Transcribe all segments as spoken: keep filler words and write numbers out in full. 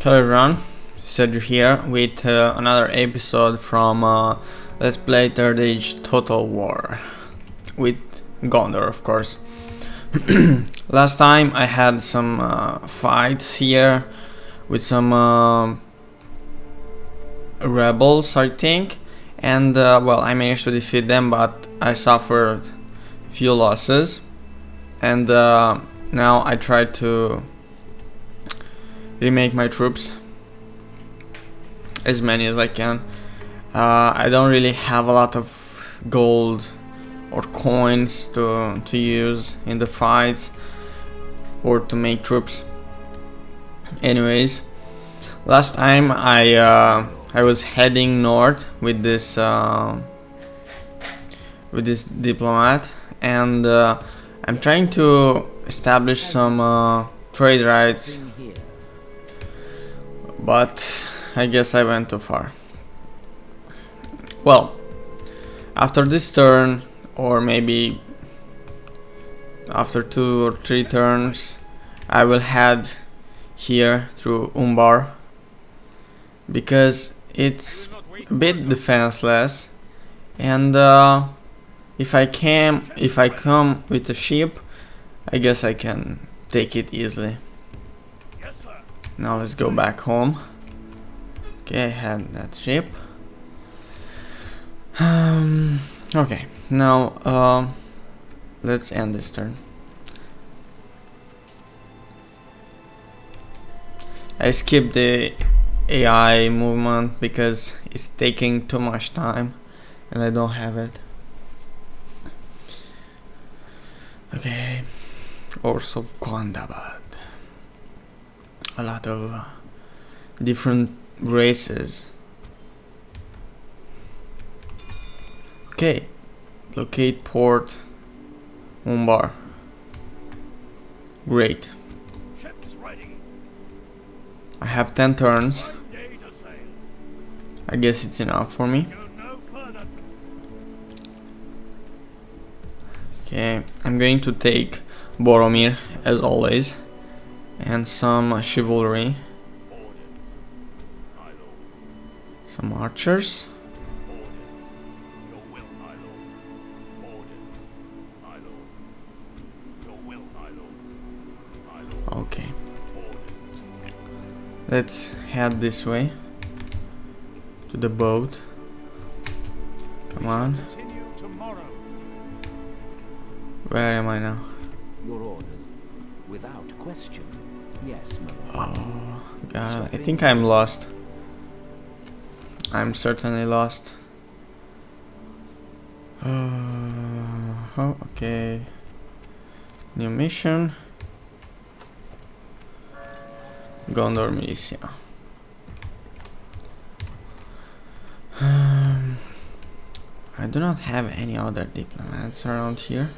Hello everyone, Sergio here with uh, another episode from uh, Let's Play Third Age Total War with Gondor, of course. Last time I had some uh, fights here with some uh, rebels, I think, and uh, well, I managed to defeat them, but I suffered a few losses, and uh, now I try to remake my troops as many as I can. uh, I don't really have a lot of gold or coins to, to use in the fights or to make troops. Anyways, last time I uh, I was heading north with this uh, with this diplomat, and uh, I'm trying to establish some uh, trade rights, but I guess I went too far. Well, after this turn, or maybe after two or three turns, I will head here through Umbar, because it's a bit defenseless, and uh, if I came, if I come with a ship, I guess I can take it easily. Now let's go back home. Okay, I had that ship. Um, okay, now uh, let's end this turn. I skipped the A I movement because it's taking too much time and I don't have it. Okay, also Gundabad. A lot of uh, different races. Okay, locate port Umbar. Great. I have ten turns. I guess it's enough for me. Okay, I'm going to take Boromir as always, and some uh, chivalry, some archers. Okay, let's head this way to the boat. Come on, where am I now? Your orders, without question. Yes, oh god, I think I'm lost. I'm certainly lost. Uh, oh, okay. New mission. Gondor militia. Um, I do not have any other diplomats around here.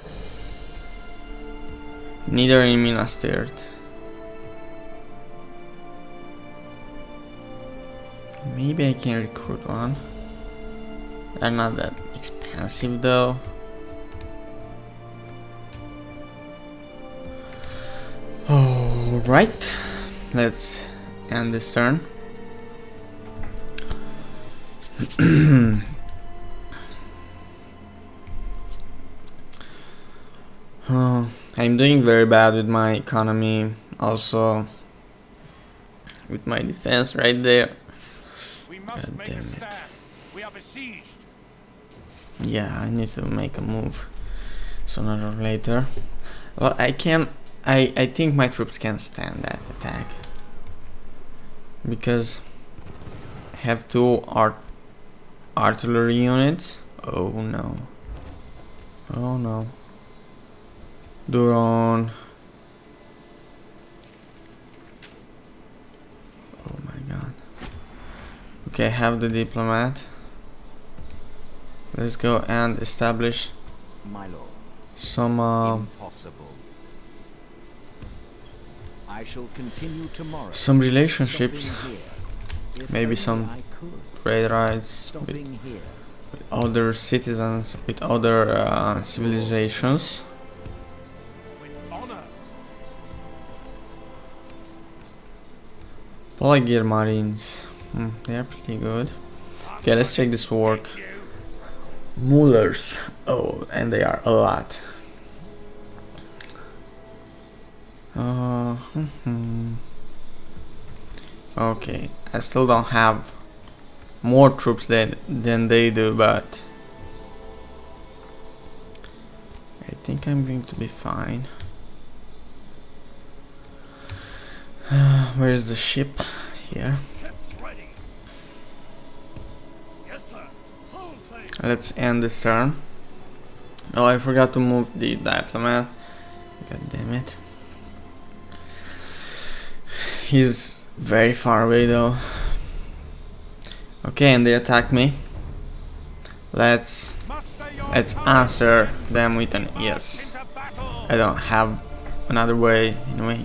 Neither in Minas Tirith. Maybe I can recruit one. They're not that expensive though. Alright, let's end this turn. Oh, I'm doing very bad with my economy, also with my defense right there. God damn it. We are besieged. Yeah, I need to make a move sooner or later. Well, I can I, I think my troops can stand that attack, because I have two art artillery units. Oh no. Oh no. Duron. Oh my god. Okay, I have the diplomat. Let's go and establish some uh, I shall continue tomorrow. Some relationships, maybe some trade rights with, with other citizens, with other uh, civilizations. Polygear Marines. Hmm, they're pretty good. Okay, let's check this work. Mullers. Oh, and they are a lot. Uh, mm-hmm. Okay, I still don't have more troops than, than they do, but I think I'm going to be fine. Uh, where is the ship? Here. Let's end this turn. Oh, I forgot to move the diplomat. God damn it. He's very far away though. Okay, and they attack me. Let's let's answer them with an yes. I don't have another way anyway.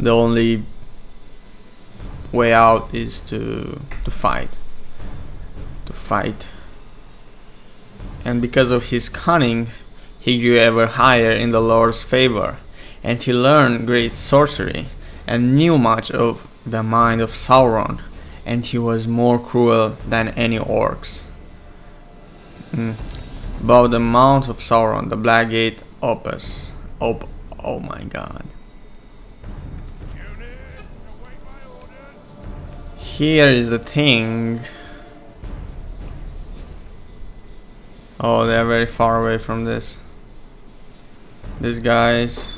The only way out is to to fight. To fight. And because of his cunning, he grew ever higher in the Lord's favor, and he learned great sorcery, and knew much of the mind of Sauron, and he was more cruel than any orcs. Mm. Above the mount of Sauron, the black gate opens. Op oh my god. Here is the thing. Oh, they're very far away from this. These guys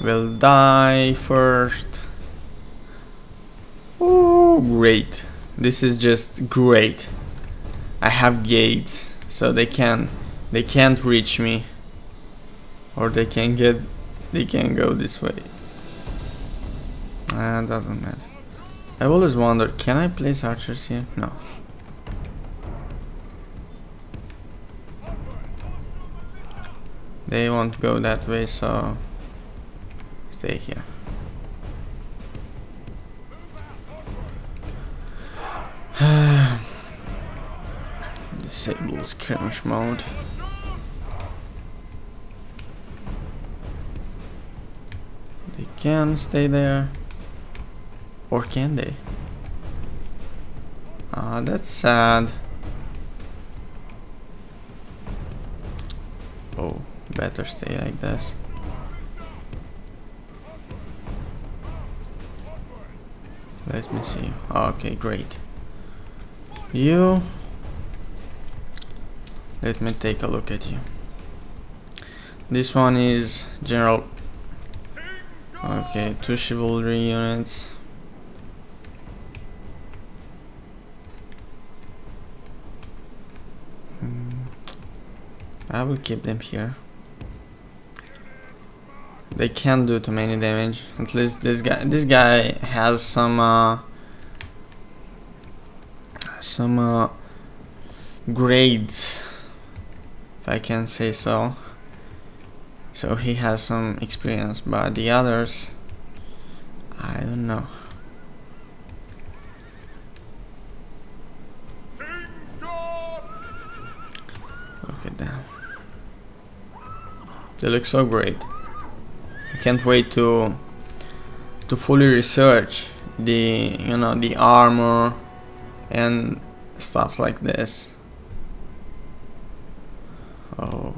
will die first. Oh, great. This is just great. I have gates, so they can they can't reach me. Or they can get they can go this way. Ah, uh, doesn't matter. I always wonder, can I place archers here? No. They won't go that way, so stay here. Disable skirmish mode. They can stay there, or can they? Ah, that's sad. Oh. Better stay like this. Let me see. Okay, great. You. Let me take a look at you. This one is general. Okay, two chivalry units. Hmm. I will keep them here. They can't do too many damage. At least this guy. This guy has some uh, some uh, grades, if I can say so. So he has some experience, but the others, I don't know. Look at them. They look so great. I can't wait to to fully research the you know the armor and stuff like this. Oh,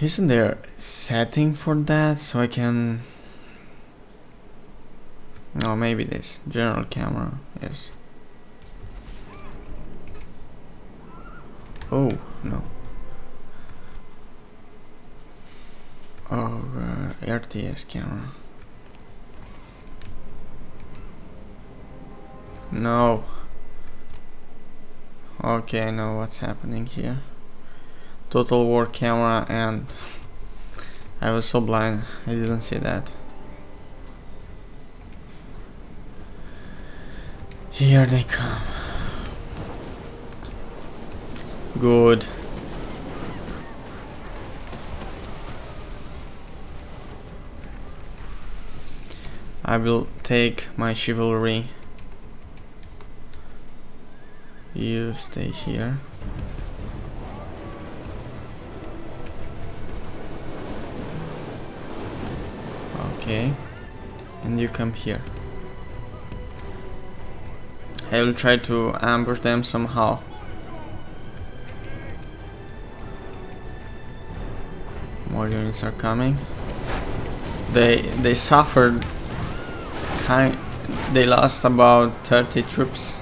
isn't there a setting for that so I can? No, maybe this general camera. Yes. Oh no. Oh, uh, R T S camera. No. Okay, I know what's happening here. Total War camera, and I was so blind, I didn't see that. Here they come. Good. I will take my chivalry. You stay here. Okay, and you come here. I will try to ambush them somehow. More units are coming. They they suffered. Kind they lost about thirty troops.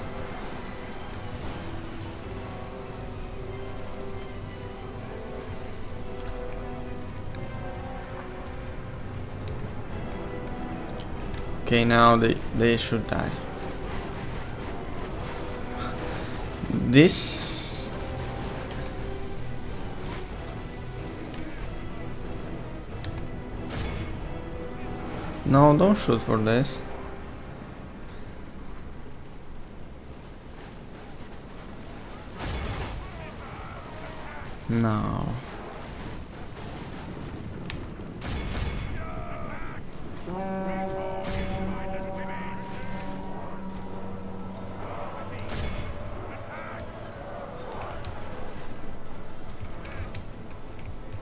Okay, now they they should die. This no, don't shoot for this. No.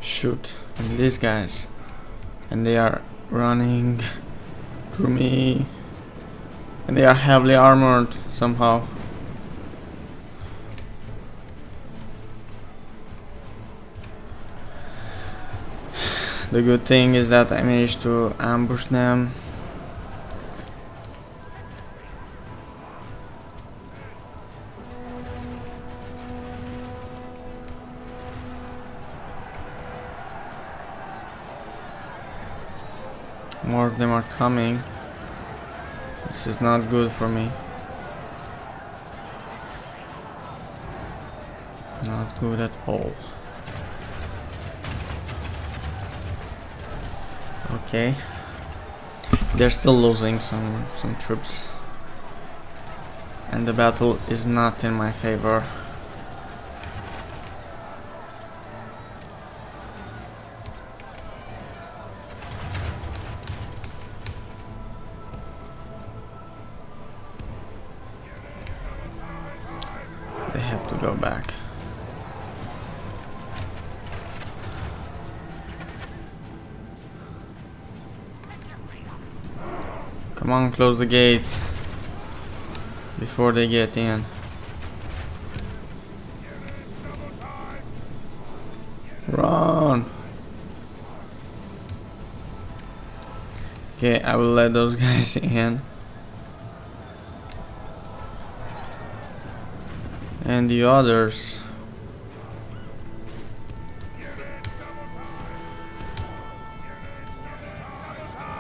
Shoot, and these guys, and they are running through me, and they are heavily armored somehow. The good thing is that I managed to ambush them. More of them are coming. This is not good for me. Not good at all. Okay. They're still losing some some troops. And the battle is not in my favor. Come on, close the gates before they get in. Run! Okay, I will let those guys in. And the others.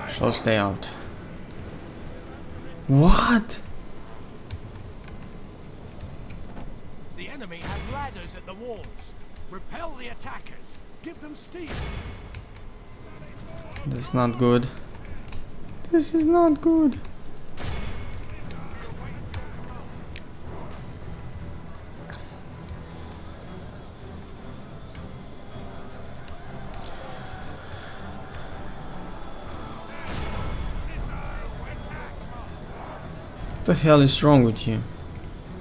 Shall stay out. What? The enemy have ladders at the walls. Repel the attackers. Give them steel. This is not good. This is not good. What the hell is wrong with you?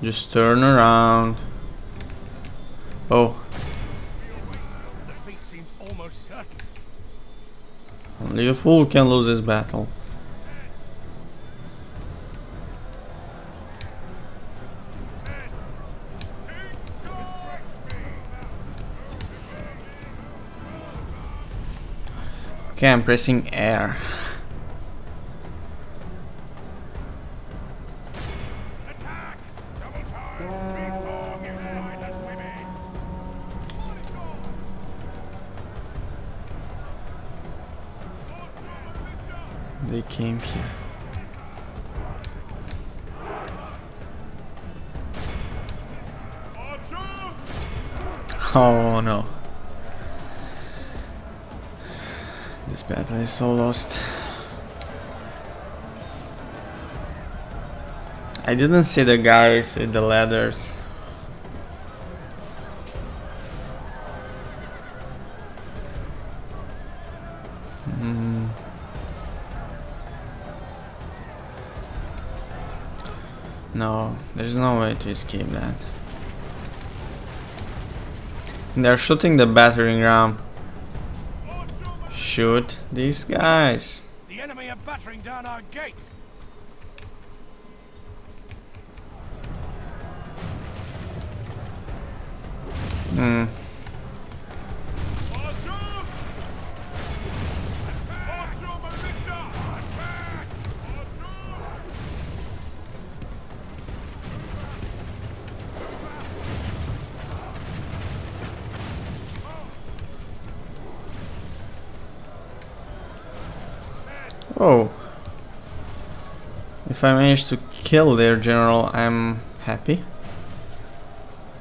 Just turn around. Oh. Defeat seems almost certain. Only a fool can lose this battle. Okay, I'm pressing air. They came here. Oh no. This battle is so lost. I didn't see the guys with the ladders. Mm. No, there's no way to escape that. They're shooting the battering ram. Shoot these guys. The enemy are battering down our gates. Hmm. Oh, if I manage to kill their general, I'm happy.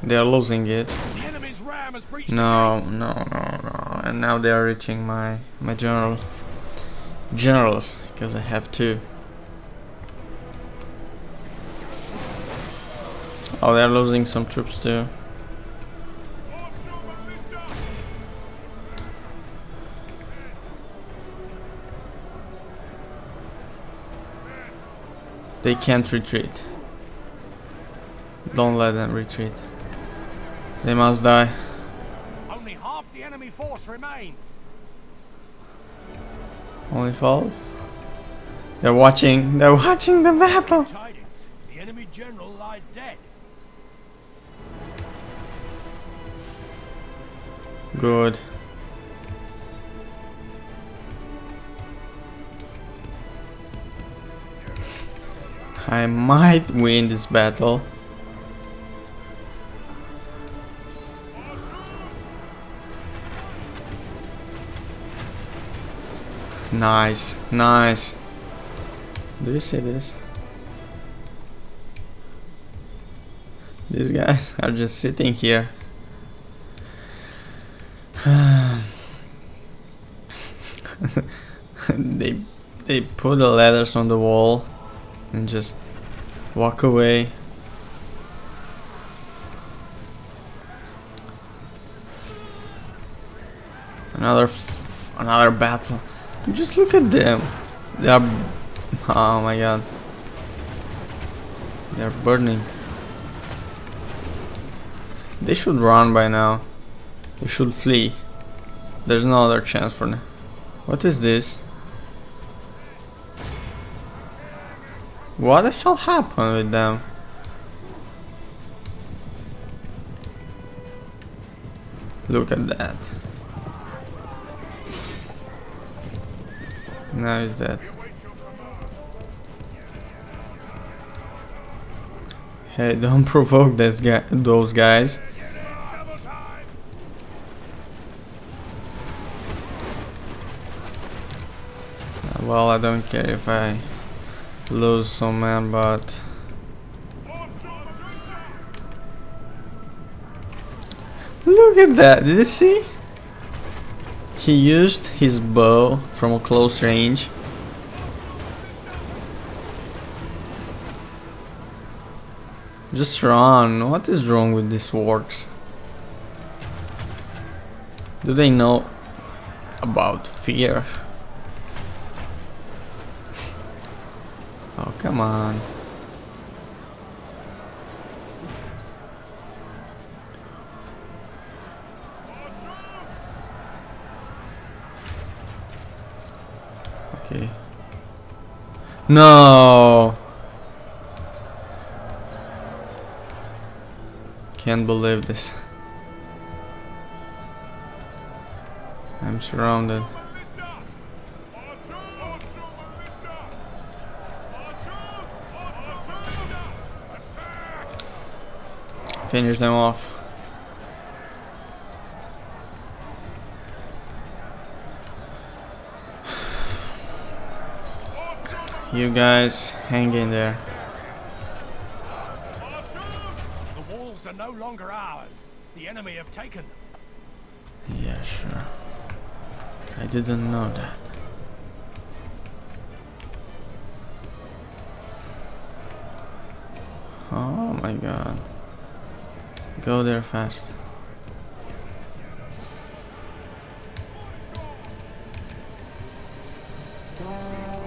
They are losing it. No, no, no, no. And now they are reaching my my general generals because I have two. Oh, they are losing some troops too. They can't retreat. Don't let them retreat. They must die. Only half the enemy force remains. Only falls? They're watching. They're watching the battle. Tidings. The enemy general lies dead. Good. I might win this battle. Nice, nice. Do you see this? These guys are just sitting here. they they put the letters on the wall and just walk away. Another f another battle. Just look at them. They are, oh my god. They are burning. They should run by now. They should flee. There's no other chance for them. What is this? What the hell happened with them? Look at that. Now he's dead. Hey, don't provoke this guy, those guys. Well, I don't care if I lose some man, but look at that. Did you see? He used his bow from a close range. Just run. What is wrong with these orcs? Do they know about fear? Oh, come on. Okay. No. Can't believe this. I'm surrounded. Finish them off. You guys hang in there. The walls are no longer ours. The enemy have taken them. Yeah, sure. I didn't know that. Oh my god. Go there fast.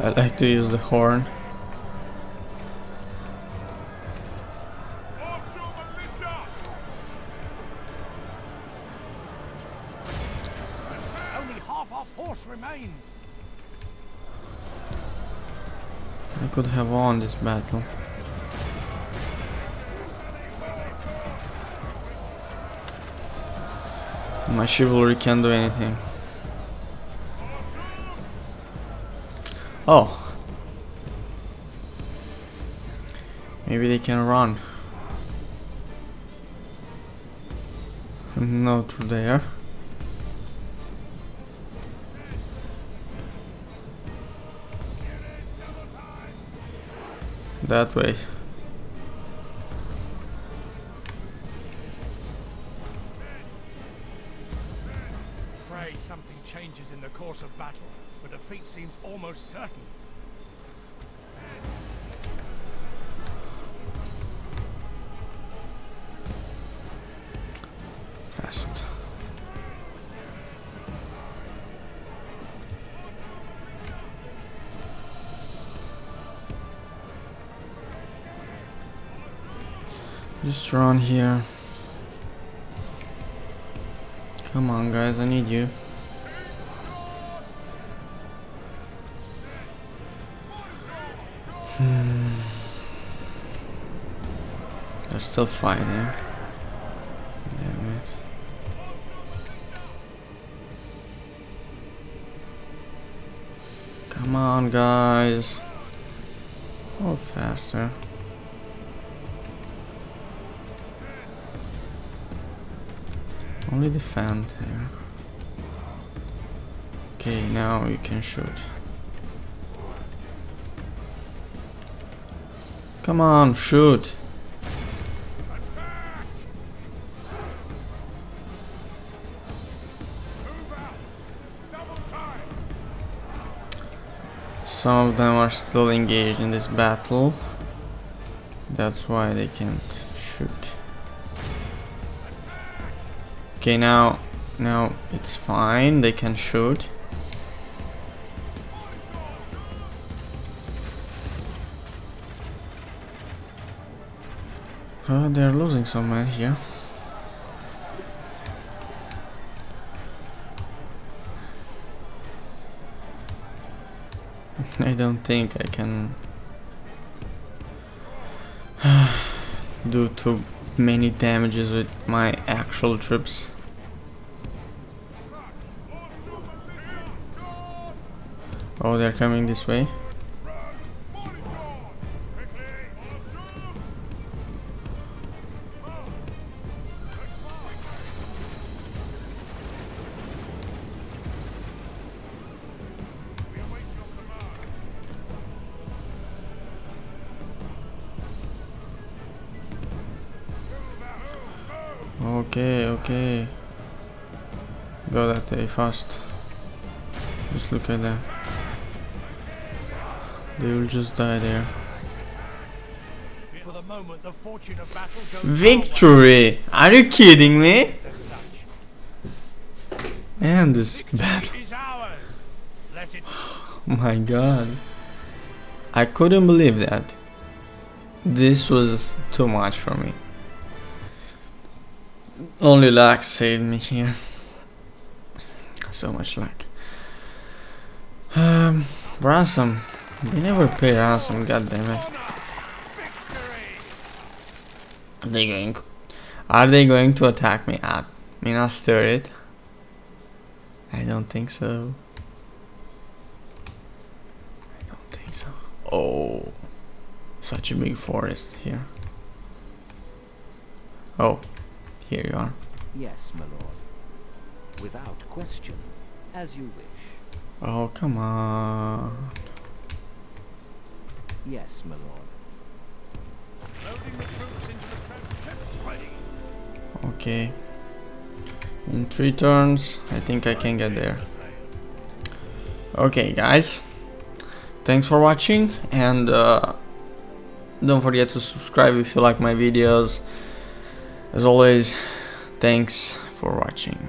I like to use the horn. Only half our force remains. could have won this battle. My chivalry can't do anything. Oh, maybe they can run. No, through there. That way. Pray something changes in the course of battle, for defeat seems almost certain. Fast. Just run here. Come on, guys, I need you. Hmm. They're still fighting. Damn it. Come on, guys. Oh, faster. Only defend here. Okay, now you can shoot. Come on, shoot! Some of them are still engaged in this battle. That's why they can't shoot. Okay, now, now it's fine, they can shoot. Oh, they're losing some men here. I don't think I can do too many damages with my actual troops. Oh, they're coming this way. Okay, okay. Go that way fast. Just look at them. They will just die there. For the moment, the fortune of battle goes victory! Forward. Are you kidding me? And this battle. Oh my god. I couldn't believe that. This was too much for me. Only luck saved me here. So much luck. Um, ransom. They never pay ransom, goddammit. Are they going? Are they going to attack me at Minas Tirith? I don't think so. I don't think so. Oh, such a big forest here. Oh, here you are. Yes, my lord. Without question, as you wish. Oh, come on. Yes, my lord. Loading the troops into the trap, ships ready. Okay. In three turns, I think I can get there. Okay, guys. Thanks for watching, and uh, don't forget to subscribe if you like my videos. As always, thanks for watching.